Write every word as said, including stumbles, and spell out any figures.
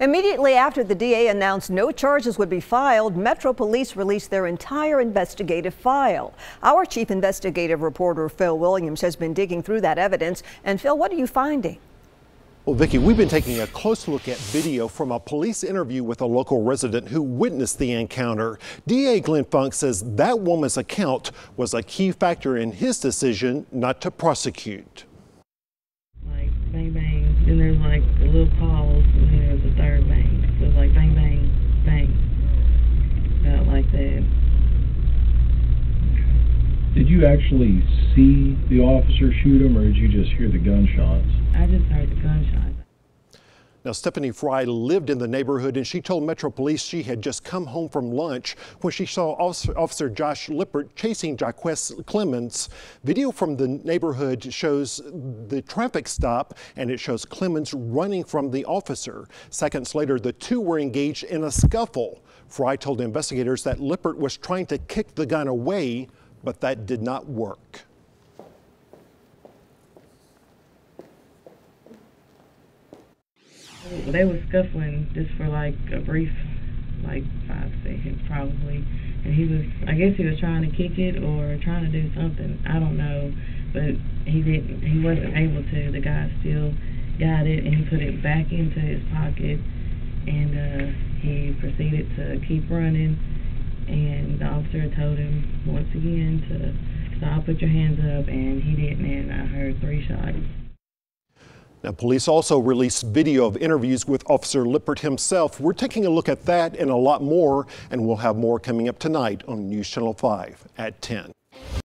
Immediately after the D A announced no charges would be filed, Metro Police released their entire investigative file. Our chief investigative reporter, Phil Williams, has been digging through that evidence. And Phil, what are you finding? Well, Vicki, we've been taking a close look at video from a police interview with a local resident who witnessed the encounter. D A Glenn Funk says that woman's account was a key factor in his decision not to prosecute. Like, bang, bang, and there's like a little pause, and then there's a third bang. So it's like bang, bang, bang, about like that. Did you actually see the officer shoot him, or did you just hear the gunshots? I just heard the gunshots. Now, Stephanie Fry lived in the neighborhood, and she told Metro Police she had just come home from lunch when she saw Officer Josh Lippert chasing Jocques Clemmons. Video from the neighborhood shows the traffic stop, and it shows Clemmons running from the officer. Seconds later, the two were engaged in a scuffle. Fry told investigators that Lippert was trying to kick the gun away, but that did not work. They were scuffling just for like a brief, like five seconds probably. And he was, I guess he was trying to kick it or trying to do something. I don't know, but he didn't, he wasn't able to. The guy still got it and he put it back into his pocket. And uh, he proceeded to keep running. And the officer told him once again to stop, put your hands up, and he didn't, and I heard three shots. Now, police also released video of interviews with Officer Lippert himself. We're taking a look at that and a lot more, and we'll have more coming up tonight on News Channel five at ten.